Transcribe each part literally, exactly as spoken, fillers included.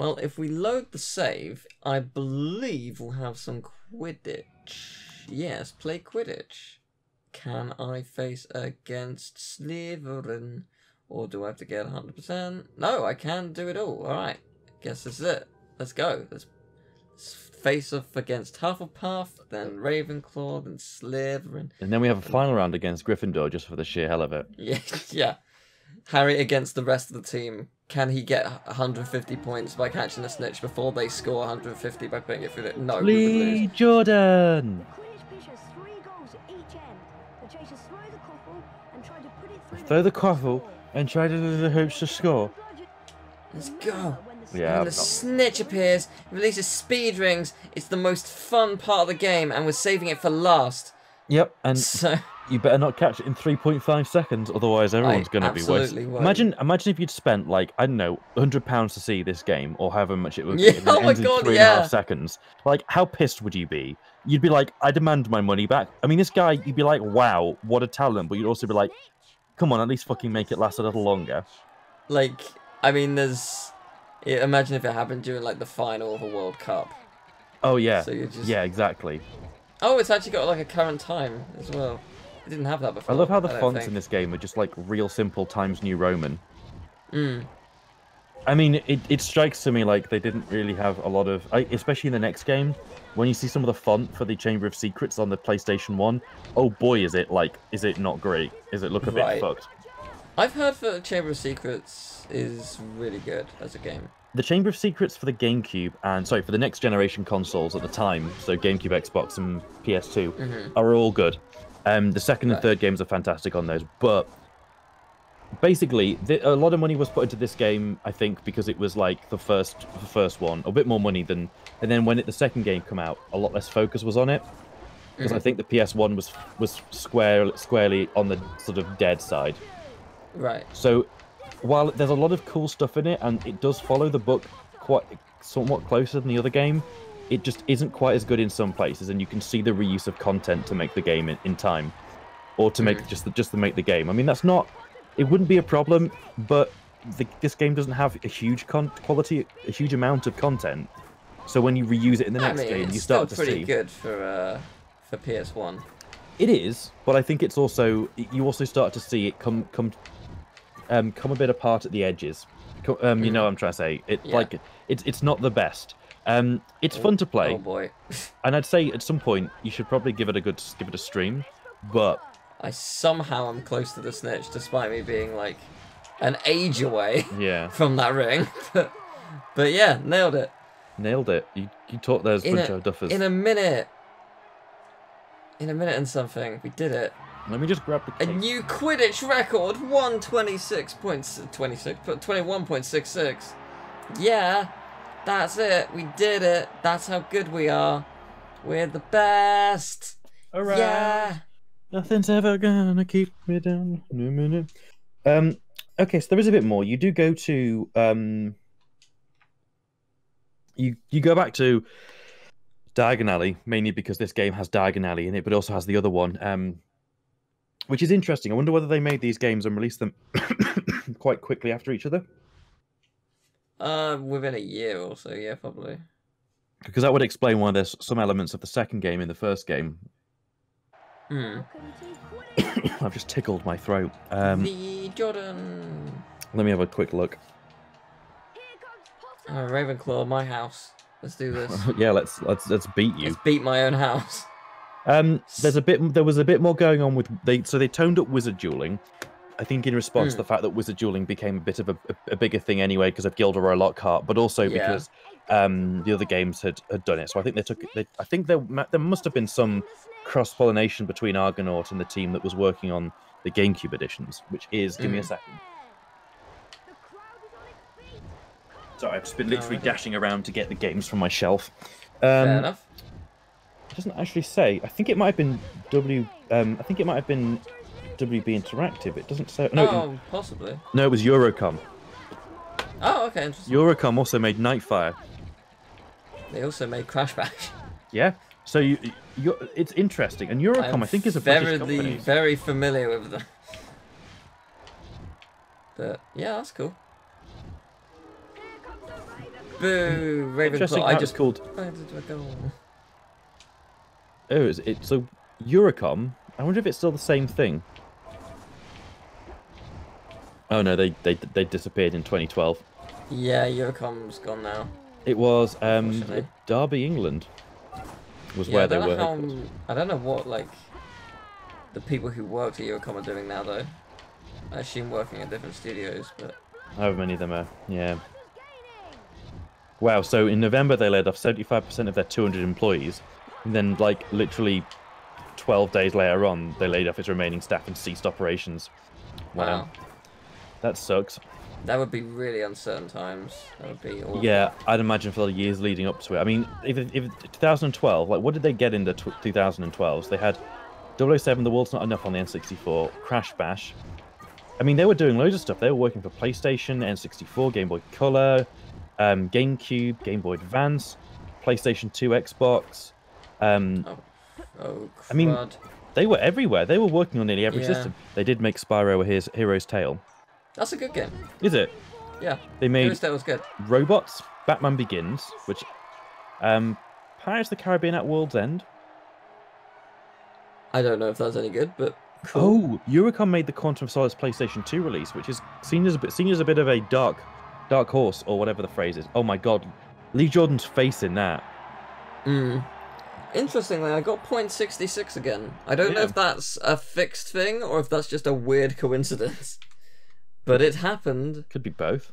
Well, if we load the save, I believe we'll have some Quidditch. Yes, play Quidditch. Can I face against Slytherin? Or do I have to get one hundred percent? No, I can do it all. Alright, guess this is it. Let's go. Let's face off against Hufflepuff, then Ravenclaw, then Slytherin. And then we have a final round against Gryffindor just for the sheer hell of it. Yeah, yeah. Harry against the rest of the team. Can he get one hundred fifty points by catching a snitch before they score one hundred fifty by putting it through the... No, Lee Jordan! Throw the coffle and try to do the hoops to score. Let's go. Yeah, when the snitch appears, releases speed rings. It's the most fun part of the game, and we're saving it for last. Yep, and so you better not catch it in three point five seconds, otherwise everyone's going to be wasted. Won't. Imagine, imagine if you'd spent like I don't know, one hundred pounds to see this game, or however much it would be. Yeah, oh my god, three yeah. and a half seconds. Like, how pissed would you be? You'd be like, I demand my money back. I mean, this guy, you'd be like, wow, what a talent, but you'd also be like, come on, at least fucking make it last a little longer. Like, I mean, there's. Imagine if it happened during like the final of a World Cup. Oh yeah. So you just... Yeah, exactly. Oh, it's actually got like a current time as well. It didn't have that before. I love how the fonts in this game are just like real simple Times New Roman. Mm. I mean, it, it strikes to me like they didn't really have a lot of, especially in the next game, when you see some of the font for the Chamber of Secrets on the PlayStation one, oh boy, is it like, is it not great? Is it look a bit fucked? I've heard that Chamber of Secrets is really good as a game. The Chamber of Secrets for the GameCube and, sorry, for the next generation consoles at the time, so GameCube, Xbox, and P S two, mm-hmm. are all good. Um, the second right. and third games are fantastic on those, but basically, the, a lot of money was put into this game, I think, because it was like the first, the first one, a bit more money than, and then when it, the second game came out, a lot less focus was on it, because mm-hmm. I think the P S one was was square, squarely on the sort of dead side. Right. So, while there's a lot of cool stuff in it, and it does follow the book quite somewhat closer than the other game, it just isn't quite as good in some places, and you can see the reuse of content to make the game in, in time, or to make mm. just the, just to make the game. I mean, that's not, it wouldn't be a problem, but the, this game doesn't have a huge con quality, a huge amount of content. So when you reuse it in the next I mean, game, you start to see. It's pretty good for uh, for P S one. It is, but I think it's also you also start to see it come come. Um, come a bit apart at the edges. Um, you know what I'm trying to say. It yeah. like it's it's not the best. Um, it's oh, fun to play. Oh boy! And I'd say at some point you should probably give it a good give it a stream. But I somehow am close to the snitch, despite me being like an age away. Yeah. From that ring. but, but yeah, nailed it. Nailed it. You you taught those bunch a, of duffers. In a minute. In a minute and something, we did it. Let me just grab the case. A new Quidditch record, one twenty-six point twenty-six, twenty-one point sixty-six. Yeah, that's it. We did it. That's how good we are. We're the best. All right. Yeah. Nothing's ever gonna keep me down. No minute. Um. Okay, so there is a bit more. You do go to um. You you go back to Diagon Alley mainly because this game has Diagon Alley in it, but also has the other one. Um. Which is interesting. I wonder whether they made these games and released them quite quickly after each other. Uh, within a year or so, yeah, probably. Because that would explain why there's some elements of the second game in the first game. Hmm. I've just tickled my throat. Um, Lee Jordan. Let me have a quick look. Oh, Ravenclaw, my house. Let's do this. yeah, let's let's let's beat you. Let's beat my own house. Um, there's a bit. There was a bit more going on with they. So they toned up wizard dueling, I think, in response mm. to the fact that wizard dueling became a bit of a, a, a bigger thing anyway because of Gilderoy Lockhart, but also yeah. because um, the other games had, had done it. So I think they took. They, I think there there must have been some cross pollination between Argonaut and the team that was working on the GameCube editions, which is. Mm. Give me a second. Sorry, I've just been literally no, dashing around to get the games from my shelf. Um, Fair enough. It doesn't actually say. I think it might have been W. Um, I think it might have been W B Interactive. It doesn't say. No, oh, it, possibly. No, it was Eurocom. Oh, okay, interesting. Eurocom also made Nightfire. They also made Crash Bash. Yeah. So you, you it's interesting, and Eurocom I'm I think is a very, British company. Very familiar with them. But yeah, that's cool. Boo, Ravenclaw. I just called. Oh, is it so? Eurocom. I wonder if it's still the same thing. Oh no, they they they disappeared in twenty twelve. Yeah, Eurocom's gone now. It was um, Derby, England, was yeah, where they were. How, I don't know what like the people who worked at Eurocom are doing now though. I assume working at different studios, but however many of them are, yeah. Wow. So in November they laid off seventy-five percent of their two hundred employees, and then like literally twelve days later on, they laid off its remaining staff and ceased operations. Wow. Wow. That sucks. That would be really uncertain times. That would be awful. Yeah, I'd imagine for the years leading up to it. I mean, if, if twenty twelve, like, what did they get into twenty twelve? They had double oh seven, The World's Not Enough on the N sixty-four, Crash Bash. I mean, they were doing loads of stuff. They were working for PlayStation, N sixty-four, Game Boy Color, um, GameCube, Game Boy Advance, PlayStation two, Xbox. Um, oh. Oh, crud. I mean, they were everywhere. They were working on nearly every yeah. system. They did make Spyro: His Hero's Tale. That's a good game. Is it? Yeah. They made was good. Robots, Batman Begins, which um Pirates of the Caribbean: At World's End. I don't know if that's any good, but cool. Oh, Eurocom made the Quantum of Solace PlayStation two release, which is seen as a bit seen as a bit of a dark dark horse or whatever the phrase is. Oh my god. Lee Jordan's face in that. Mm. Interestingly, I got point six six again. I don't yeah. know if that's a fixed thing or if that's just a weird coincidence. But it happened. Could be both.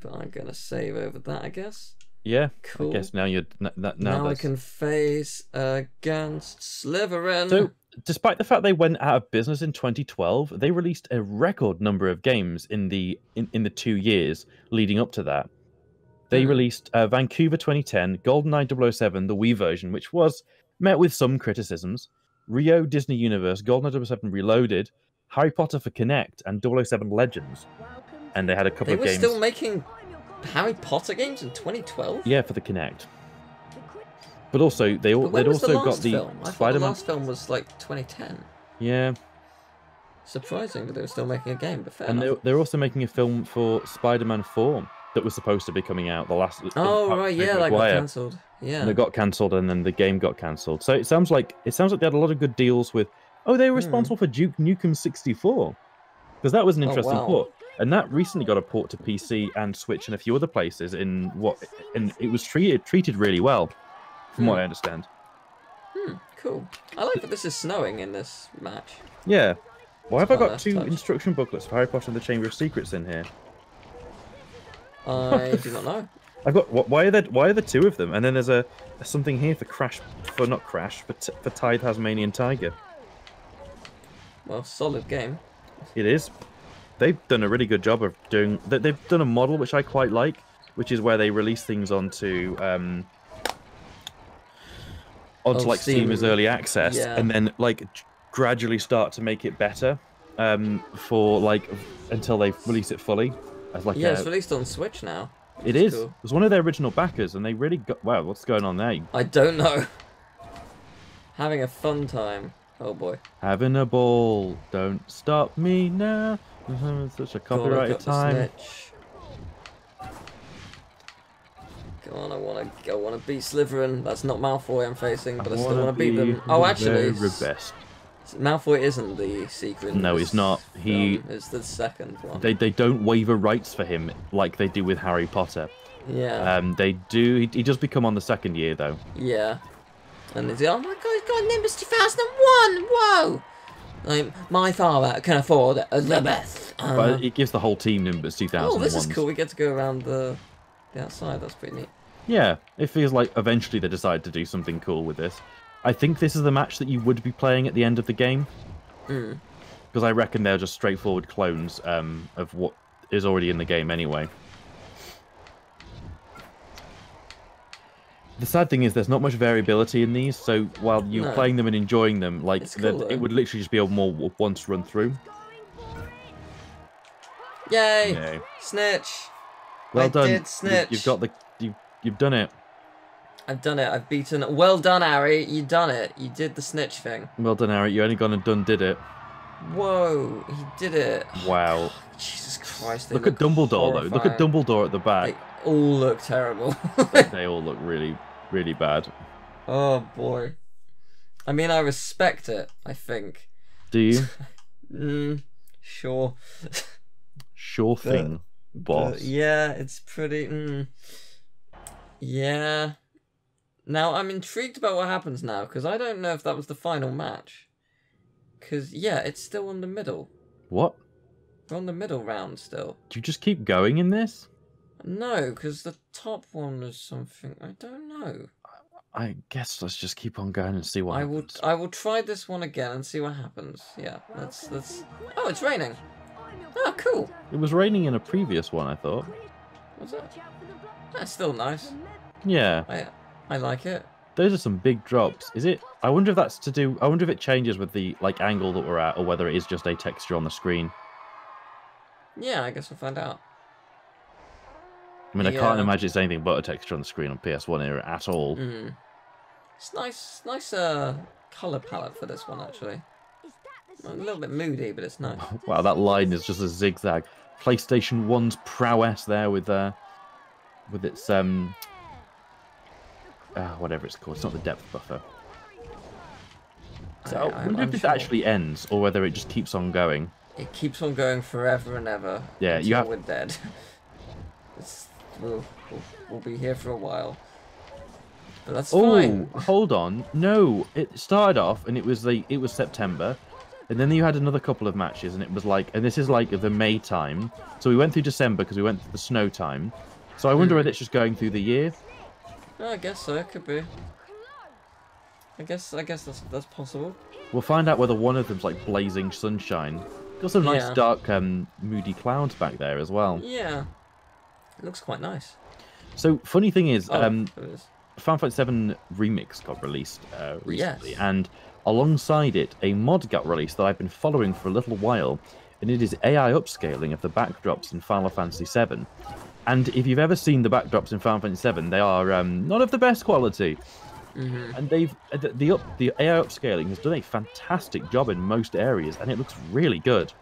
But I'm gonna save over that, I guess. Yeah. Cool. I guess now you're now. Now that's... I can face against Slytherin. So, despite the fact they went out of business in twenty twelve, they released a record number of games in the in, in the two years leading up to that. They mm. released uh, Vancouver twenty ten, GoldenEye double oh seven, the Wii version, which was met with some criticisms. Rio Disney Universe, GoldenEye double oh seven Reloaded. Harry Potter for Kinect and double oh seven Legends, and they had a couple they of games. They were still making Harry Potter games in twenty twelve. Yeah, for the Kinect. But also they all they'd also the got the Spider-Man. I thought the last film was like twenty ten. Yeah. Surprising that they were still making a game, but fair and enough. And they're also making a film for Spider-Man four that was supposed to be coming out the last. Oh the, right, yeah, that got cancelled. Yeah. And it got cancelled, and then the game got cancelled. So it sounds like it sounds like they had a lot of good deals with. Oh, they were responsible mm. for Duke Nukem sixty-four, because that was an interesting oh, wow. port, and that recently got a port to P C and Switch and a few other places. In what, and it was treated treated really well, from mm. what I understand. Hmm. Cool. I like that this is snowing in this match. Yeah. Why have I got two touch. instruction booklets for Harry Potter and the Chamber of Secrets in here? I do not know. I've got. Why are there? Why are there two of them? And then there's a, a something here for Crash, for not Crash, for t for Tidy Tasmanian Tiger. Well, solid game. It is. They've done a really good job of doing. They've done a model which I quite like, which is where they release things onto um, onto oh, like Steam as early access, yeah. and then like gradually start to make it better um, for like until they release it fully. As like yeah, a, it's released on Switch now. It is. Cool. It was one of their original backers, and they really got. Wow, what's going on there? I don't know. Having a fun time. Oh boy. Having a ball. Don't stop me now. It's such a copyrighted time. Come on, I wanna I wanna beat Slytherin. That's not Malfoy I'm facing, but I, I still wanna beat them. Oh actually best. Malfoy isn't the secret. No, he's not. He um, is the second one. They they don't waiver rights for him like they do with Harry Potter. Yeah. Um they do he, he does become on the second year though. Yeah. And they say, oh my god, he's got Nimbus two thousand one! Whoa! Like, my father can afford the best. Um, but it gives the whole team Nimbus two thousand one. Oh, this is cool. We get to go around the, the outside. That's pretty neat. Yeah, it feels like eventually they decide to do something cool with this. I think this is the match that you would be playing at the end of the game. Because mm. I reckon they're just straightforward clones um, of what is already in the game anyway. The sad thing is there's not much variability in these, so while you're no. playing them and enjoying them, like cool, it would literally just be a more once run through. Yay! Yay. Snitch. Well I done. Did snitch. You've got the you you've done it. I've done it. I've beaten. Well done, Harry. You done it. You did the snitch thing. Well done, Harry. You only gone and done did it. Whoa! He did it. Wow. Jesus Christ. Christ, they look, look at Dumbledore horrifying. though. Look at Dumbledore at the back. They all look terrible. they, they all look really, really bad. Oh boy. I mean, I respect it, I think. Do you? mm, sure. Sure thing, but, boss. But yeah, it's pretty. Mm, yeah. Now I'm intrigued about what happens now because I don't know if that was the final match. Because yeah, it's still on the middle. What? We're on the middle round still. Do you just keep going in this? No, because the top one was something I don't know. I guess let's just keep on going and see what I happens. will. I will try this one again and see what happens. Yeah, let's let's. Oh, it's raining. Oh, cool. It was raining in a previous one, I thought. Was it? That's still nice. Yeah. I I like it. Those are some big drops. Is it? I wonder if that's to do. I wonder if it changes with the like angle that we're at, or whether it is just a texture on the screen. Yeah, I guess we'll find out. I mean, yeah. I can't imagine it's anything but a texture on the screen on P S one era at all. Mm. It's nice, nice uh, colour palette for this one, actually. Well, a little bit moody, but it's nice. Wow, that line is just a zigzag. PlayStation one's prowess there with uh, with its... um, uh, whatever it's called. It's not the depth buffer. So I, I wonder I'm if sure. it actually ends, or whether it just keeps on going. It keeps on going forever and ever. Yeah, you have... we're dead. It's... We'll, we'll, we'll be here for a while. But that's oh, fine. Hold on. No, it started off and it was the it was September. And then you had another couple of matches and it was like, and this is like the May time. So we went through December because we went through the snow time. So I wonder mm. whether it's just going through the year. Oh, I guess so, it could be. I guess I guess that's that's possible. We'll find out whether one of them's like blazing sunshine. Got some nice yeah. dark um moody clouds back there as well. Yeah. It looks quite nice. So, funny thing is, oh, um, is. Final Fantasy seven Remix got released uh, recently, yes. and alongside it, a mod got released that I've been following for a little while, and it is A I upscaling of the backdrops in Final Fantasy seven. And if you've ever seen the backdrops in Final Fantasy seven, they are um, not of the best quality. Mm-hmm. And they've the, up, the A I upscaling has done a fantastic job in most areas, and it looks really good.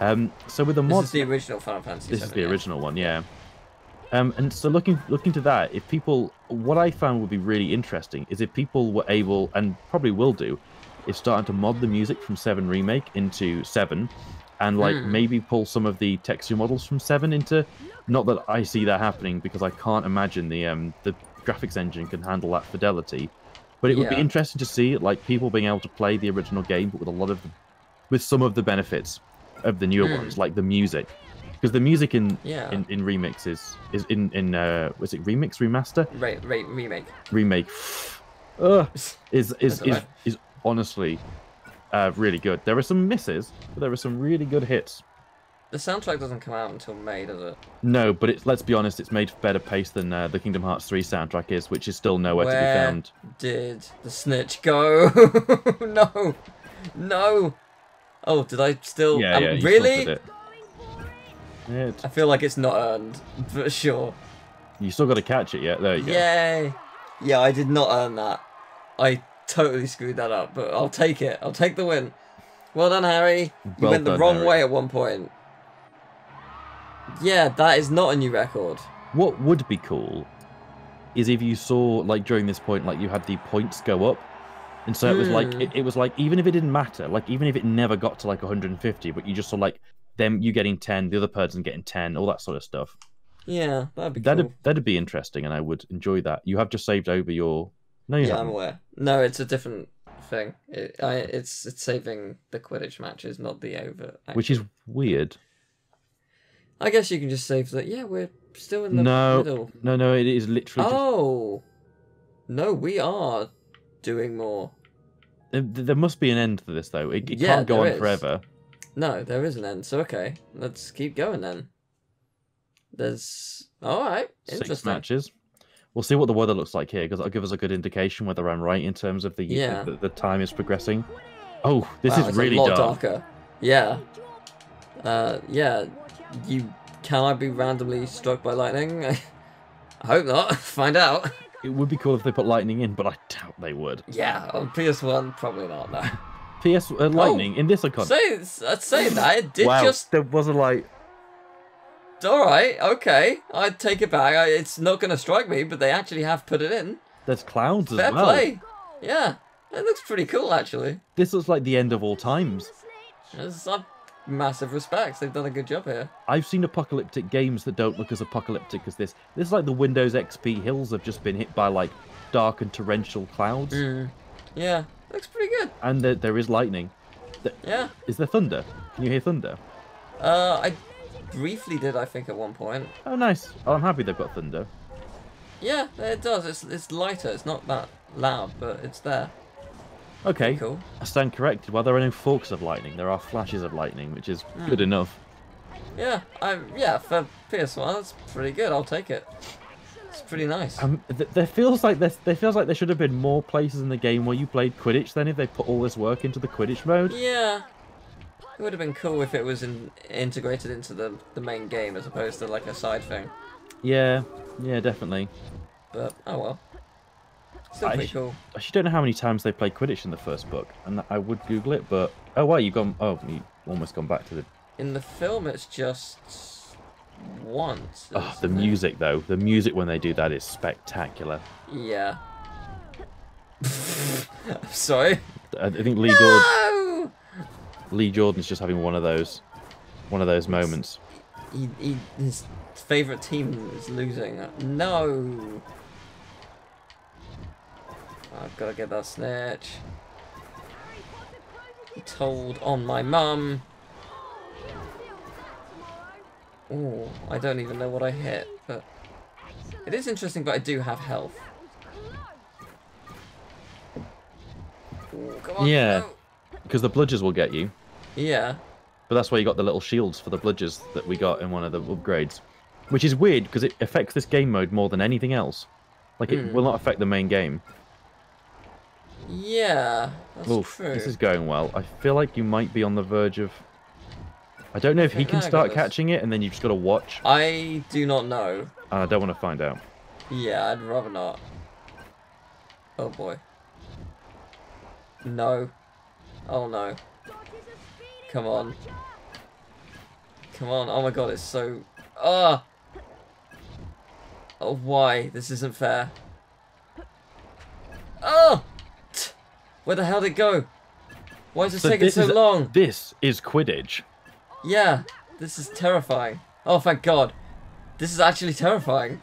Um, so with the mod, this is the original Final Fantasy seven. This is the yeah. original one, yeah. Um, and so looking looking to that, if people, what I found would be really interesting is if people were able, and probably will do, is starting to mod the music from seven Remake into seven, and like mm. maybe pull some of the texture models from seven into, not that I see that happening because I can't imagine the um, the graphics engine can handle that fidelity, but it would yeah. be interesting to see like people being able to play the original game but with a lot of, the, with some of the benefits of the newer mm. ones, like the music. Because the music in, yeah. in in Remix is is in in uh was it Remix Remaster? Right, right, remake. Remake. Ugh, is is is, is honestly uh, really good. There are some misses, but there are some really good hits. The soundtrack doesn't come out until May, does it? No, but it's, let's be honest, it's made for better pace than uh, the Kingdom Hearts three soundtrack is, which is still nowhere Where to be found. Did the snitch go? no, no. Oh, did I still? Yeah, um, yeah, you really? Still did it. It. I feel like it's not earned, but sure. You still got to catch it yet? There you go. Yay! Yeah, I did not earn that. I totally screwed that up, but I'll take it. I'll take the win. Well done, Harry. Well you went done, the wrong Harry. way at one point. Yeah, that is not a new record. What would be cool is if you saw, like, during this point, like, you had the points go up. And so mm. it was like, it, it was like, even if it didn't matter, like, even if it never got to, like, one hundred fifty, but you just saw, like, them, you getting ten, the other person getting ten, all that sort of stuff. Yeah, that'd be that'd, cool. That'd be interesting, and I would enjoy that. You have just saved over your... No, you yeah, haven't. I'm aware. No, it's a different thing. It, I, it's, it's saving the Quidditch matches, not the over. Actually. Which is weird. I guess you can just save that. Yeah, we're still in the no, middle. No, no, it is literally Oh! Just... No, we are doing more. There, there must be an end to this, though. It, it yeah, can't go on is. forever. No, there is an end, so okay. Let's keep going then. There's... Alright, interesting. Six matches. We'll see what the weather looks like here, because that'll give us a good indication whether I'm right in terms of the yeah. the, the time is progressing. Oh, this wow, is really dark. It's a lot dark. darker. Yeah. Uh, yeah. You... Can I be randomly struck by lightning? I hope not. Find out. It would be cool if they put lightning in, but I doubt they would. Yeah, on P S one, probably not, though. No. P S uh, lightning oh, in this icon. Say, I'd say that it did wow. just. There was a light. alright, okay. I take it back. I, it's not going to strike me, but they actually have put it in. There's clouds as well. Fair play. Yeah, it looks pretty cool, actually. This looks like the end of all times. There's uh, massive respects. They've done a good job here. I've seen apocalyptic games that don't look as apocalyptic as this. This is like the Windows X P hills have just been hit by, like, dark and torrential clouds. Mm. Yeah, looks pretty good. And there, there is lightning. There, yeah. Is there thunder? Can you hear thunder? Uh, I briefly did, I think, at one point. Oh, nice. Oh, I'm happy they've got thunder. Yeah, it does. It's it's lighter. It's not that loud, but it's there. Okay. Cool. I stand corrected. While there are no forks of lightning, there are flashes of lightning, which is mm. good enough. Yeah, I'm. Yeah, for P S one, that's pretty good. I'll take it. It's pretty nice. Um, th there feels like there there feels like there should have been more places in the game where you played Quidditch. Then, if they put all this work into the Quidditch mode. Yeah. It would have been cool if it was in, integrated into the, the main game as opposed to like a side thing. Yeah, yeah, definitely. But, oh well. Still pretty I cool. I actually don't know how many times they played Quidditch in the first book, and I would Google it, but... Oh, wow, you've gone... Oh, you've almost gone back to the... In the film, it's just... once. Oh, the music, it? though. The music when they do that is spectacular. Yeah. Sorry. I think Lee Jordan... No! Lee Jordan's just having one of those, one of those moments. He, he, his favorite team is losing. No, I've got to get that snitch. He told on my mum. Oh, I don't even know what I hit, but it is interesting. But I do have health. Ooh, come on, yeah. No. Because the bludgers will get you. Yeah. But that's why you got the little shields for the bludgers that we got in one of the upgrades. Which is weird, because it affects this game mode more than anything else. Like, it mm. will not affect the main game. Yeah, that's Oof, true. This is going well. I feel like you might be on the verge of... I don't know if he can start catching it, and then you've just got to watch. I do not know. And I don't want to find out. Yeah, I'd rather not. Oh, boy. No. Oh no. Come on. Come on. Oh my god, it's so... Ah! Oh, why? This isn't fair. Oh! Where the hell did it go? Why is it taking so long? This is Quidditch. Yeah, this is terrifying. Oh, thank god. This is actually terrifying.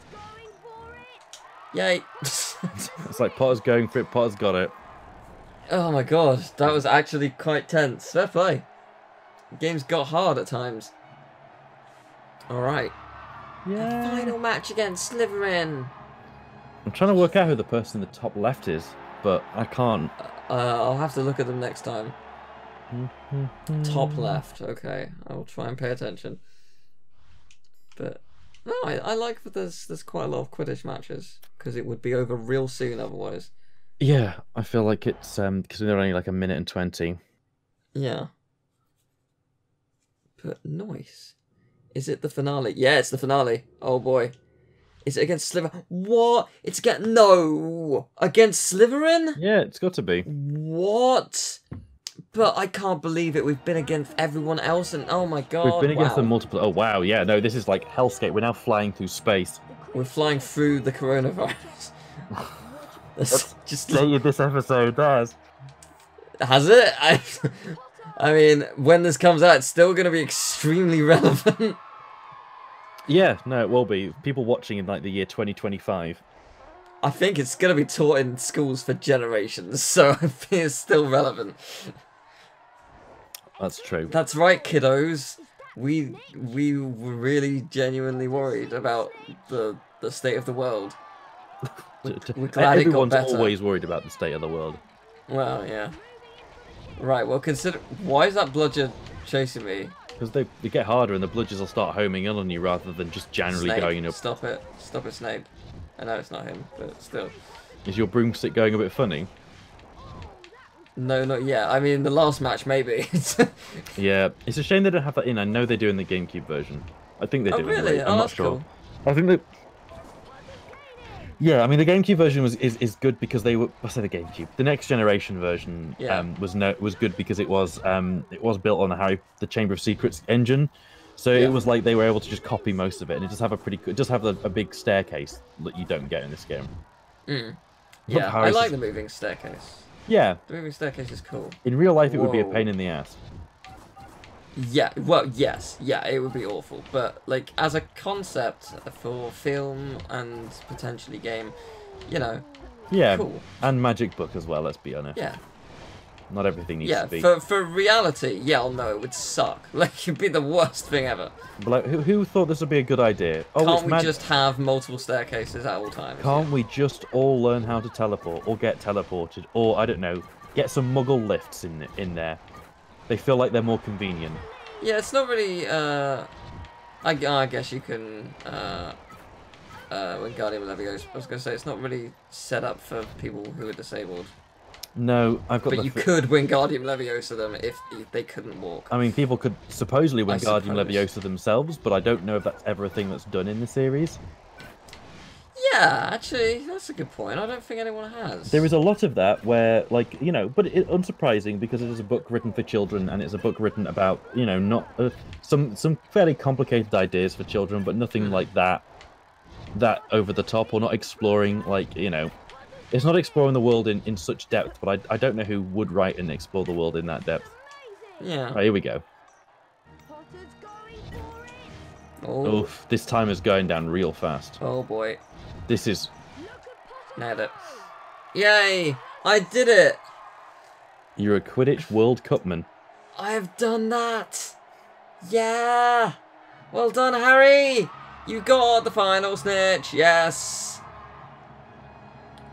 Yay. It's like Potter's going for it, Potter's got it. Oh my god, that was actually quite tense. Fair play. The game's got hard at times. Alright. Yeah. Final match against Slytherin. I'm trying to work out who the person in the top left is, but I can't. Uh, I'll have to look at them next time. Top left, okay. I will try and pay attention. But, no, I, I like that there's, there's quite a lot of Quidditch matches, because it would be over real soon otherwise. Yeah, I feel like it's um because we're only like a minute and twenty. Yeah. But nice. Is it the finale? Yeah, it's the finale. Oh boy. Is it against Slytherin? What? It's get no against Slytherin? Yeah, it's got to be. What? But I can't believe it. We've been against everyone else, and oh my god. We've been against wow. them multiple. Oh wow, yeah. No, this is like hellscape. We're now flying through space. We're flying through the coronavirus. That's just dated this episode does. Has it? I, I mean, when this comes out, it's still going to be extremely relevant. Yeah, no, it will be. People watching in like the year twenty twenty-five. I think it's going to be taught in schools for generations, so I think it's still relevant. That's true. That's right, kiddos. We we were really genuinely worried about the the state of the world. We're, we're glad Everyone's it got better. always worried about the state of the world. Well, yeah. Right, well, consider... Why is that bludger chasing me? Because they, they get harder and the bludgers will start homing in on you rather than just generally Snape. going up. Stop it. Stop it, Snape. I know it's not him, but still. Is your broomstick going a bit funny? No, not yet. I mean, the last match, maybe. Yeah, it's a shame they don't have that in. I know they do in the GameCube version. I think they do. Oh, really? I'm oh, not sure. Cool. I think they... Yeah, I mean the GameCube version was is, is good because they were. I say the GameCube. The next generation version yeah. um, was no was good because it was um, it was built on the Harry the Chamber of Secrets engine, So yeah. It was like they were able to just copy most of it, and it just have a pretty good, just have a, a big staircase that you don't get in this game. Mm. Yeah, I like is... the moving staircase. Yeah, the moving staircase is cool. In real life, it Whoa. would be a pain in the ass. Yeah, well, yes, yeah, it would be awful. But like as a concept for film and potentially game, you know. Yeah, cool. And Magic Book as well. Let's be honest. Yeah. Not everything needs yeah, to be. Yeah, for, for reality, yeah, I'll know it would suck. Like, it'd be the worst thing ever. But like, who, who thought this would be a good idea? Oh, Can't we just have multiple staircases at all times? Can't we just all learn how to teleport, or get teleported, or, I don't know, get some muggle lifts in, in there? They feel like they're more convenient. Yeah, it's not really, uh... I, I guess you can, uh... Uh, Wingardium Leviosa, I was going to say, it's not really set up for people who are disabled. No, I've got. But the you could Wingardium Leviosa them if, if they couldn't walk. I mean, people could supposedly Wingardium Leviosa themselves, but I don't know if that's ever a thing that's done in the series. Yeah, actually, that's a good point. I don't think anyone has. There is a lot of that where, like, you know, but it's unsurprising because it is a book written for children, and it's a book written about, you know, not uh, some some fairly complicated ideas for children, but nothing mm. like that that over the top or not exploring, like, you know. It's not exploring the world in, in such depth, but I, I don't know who would write and explore the world in that depth. Yeah. Right, here we go. Oh. Oof, this time is going down real fast. Oh, boy. This is... Nailed it. Yay! I did it! You're a Quidditch World Cupman. I have done that! Yeah! Well done, Harry! You got the final snitch, yes!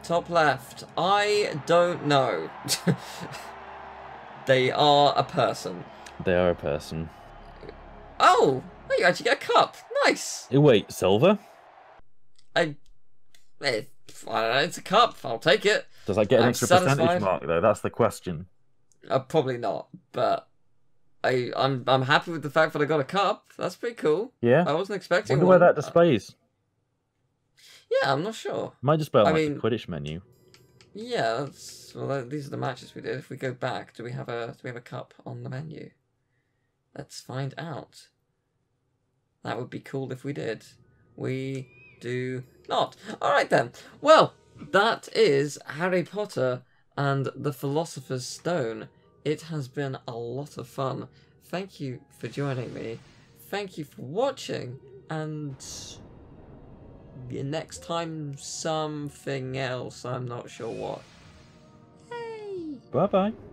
Top left. I don't know. They are a person. They are a person. Oh, you actually get a cup. Nice. Wait, silver? I, I don't know. It's a cup. I'll take it. Does that get an I'm extra satisfied. percentage mark though? That's the question. Uh, probably not, but I, I'm I'm happy with the fact that I got a cup. That's pretty cool. Yeah. I wasn't expecting. Wonder where that displays. Yeah, I'm not sure. Might just be on, like, mean, the Quidditch menu. Yeah, that's, well, these are the matches we did. If we go back, do we have a do we have a cup on the menu? Let's find out. That would be cool if we did. We do not. All right then. Well, that is Harry Potter and the Philosopher's Stone. It has been a lot of fun. Thank you for joining me. Thank you for watching, and next time something else, I'm not sure what. Hey. Bye bye.